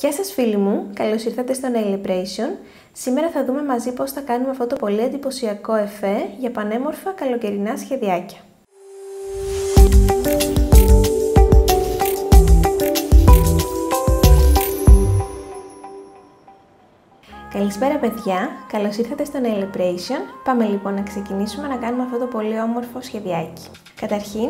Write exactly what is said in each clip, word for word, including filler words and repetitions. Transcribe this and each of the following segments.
Γεια σας φίλοι μου, καλώς ήρθατε στο Nail-A-Bration. Σήμερα θα δούμε μαζί πώς θα κάνουμε αυτό το πολύ εντυπωσιακό εφέ για πανέμορφα καλοκαιρινά σχεδιάκια. Καλησπέρα παιδιά, καλώς ήρθατε στο Nail-A-Bration. Πάμε λοιπόν να ξεκινήσουμε να κάνουμε αυτό το πολύ όμορφο σχεδιάκι. Καταρχήν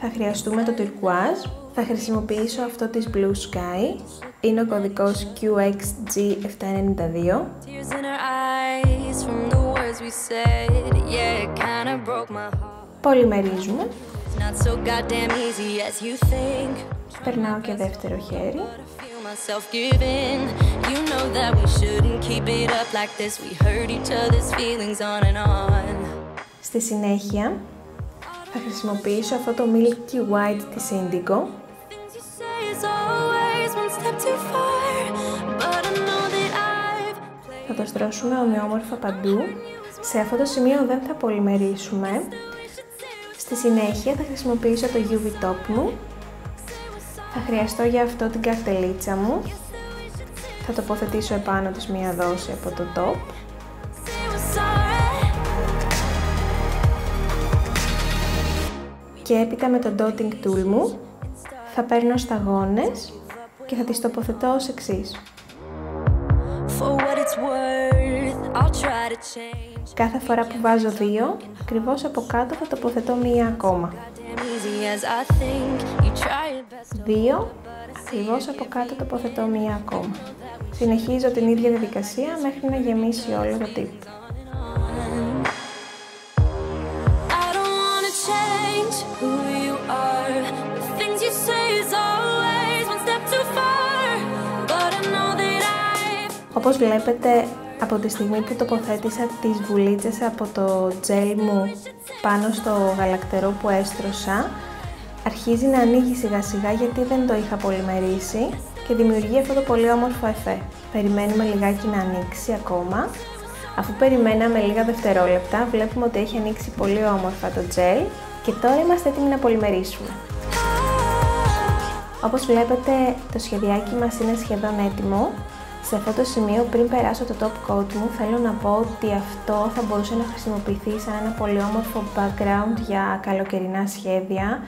θα χρειαστούμε το τουρκουάζ. Θα χρησιμοποιήσω αυτό της Blue Sky. Είναι ο κωδικός Q X G επτακόσια ενενήντα δύο. Πολυμερίζουμε. Περνάω και δεύτερο χέρι. Στη συνέχεια θα χρησιμοποιήσω αυτό το Milky White της Indigo. Θα το στρώσουμε ομοιόμορφα παντού. Σε αυτό το σημείο δεν θα πολυμερίσουμε. Στη συνέχεια θα χρησιμοποιήσω το U V top μου. Θα χρειαστώ για αυτό την καρτελίτσα μου. Θα τοποθετήσω επάνω της μία δόση από το top. Και έπειτα με το dotting tool μου θα παίρνω σταγόνες και θα τις τοποθετώ ως εξής. Κάθε φορά που βάζω δύο, ακριβώς από κάτω θα τοποθετώ μία ακόμα. Δύο, ακριβώς από κάτω τοποθετώ μία ακόμα. Συνεχίζω την ίδια διαδικασία μέχρι να γεμίσει όλο το τύπο. Όπως βλέπετε, από τη στιγμή που τοποθέτησα τις βουλίτσες από το τζέλ μου πάνω στο γαλακτερό που έστρωσα, αρχίζει να ανοίγει σιγά σιγά γιατί δεν το είχα πολυμερίσει και δημιουργεί αυτό το πολύ όμορφο εφέ. Περιμένουμε λιγάκι να ανοίξει ακόμα. Αφού περιμέναμε λίγα δευτερόλεπτα, βλέπουμε ότι έχει ανοίξει πολύ όμορφα το τζέλ και τώρα είμαστε έτοιμοι να πολυμερίσουμε. Όπως βλέπετε, το σχεδιάκι μας είναι σχεδόν έτοιμο. Σε αυτό το σημείο, πριν περάσω το top coat μου, θέλω να πω ότι αυτό θα μπορούσε να χρησιμοποιηθεί σαν ένα πολύ όμορφο background για καλοκαιρινά σχέδια.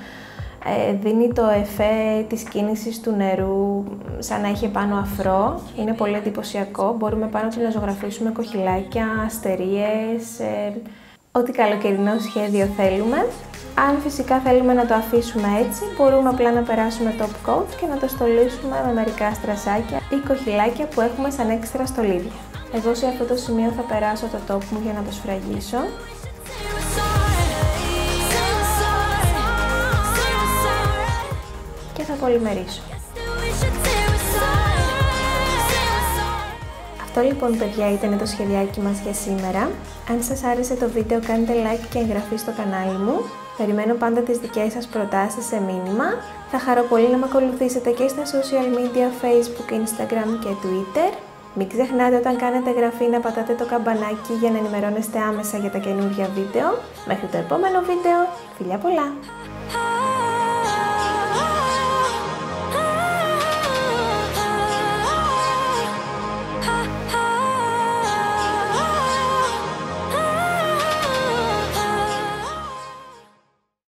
Ε, δίνει το εφέ της κίνησης του νερού σαν να έχει πάνω αφρό. Είναι πολύ εντυπωσιακό. Μπορούμε πάνω του να ζωγραφίσουμε κοχυλάκια, αστερίες, ε, ό,τι καλοκαιρινό σχέδιο θέλουμε. Αν φυσικά θέλουμε να το αφήσουμε έτσι, μπορούμε απλά να περάσουμε top coat και να το στολίσουμε με μερικά στρασάκια ή κοχυλάκια που έχουμε σαν έξτρα στολίδια. Εγώ σε αυτό το σημείο θα περάσω το top μου για να το σφραγίσω. Και θα πολυμερίσω. Αυτό λοιπόν παιδιά ήταν το σχεδιάκι μας για σήμερα. Αν σας άρεσε το βίντεο, κάντε like και εγγραφή στο κανάλι μου. Περιμένω πάντα τις δικές σας προτάσεις σε μήνυμα. Θα χαρώ πολύ να με ακολουθήσετε και στα social media, Facebook, Instagram και Twitter. Μην ξεχνάτε όταν κάνετε εγγραφή να πατάτε το καμπανάκι για να ενημερώνεστε άμεσα για τα καινούργια βίντεο. Μέχρι το επόμενο βίντεο, φιλιά πολλά!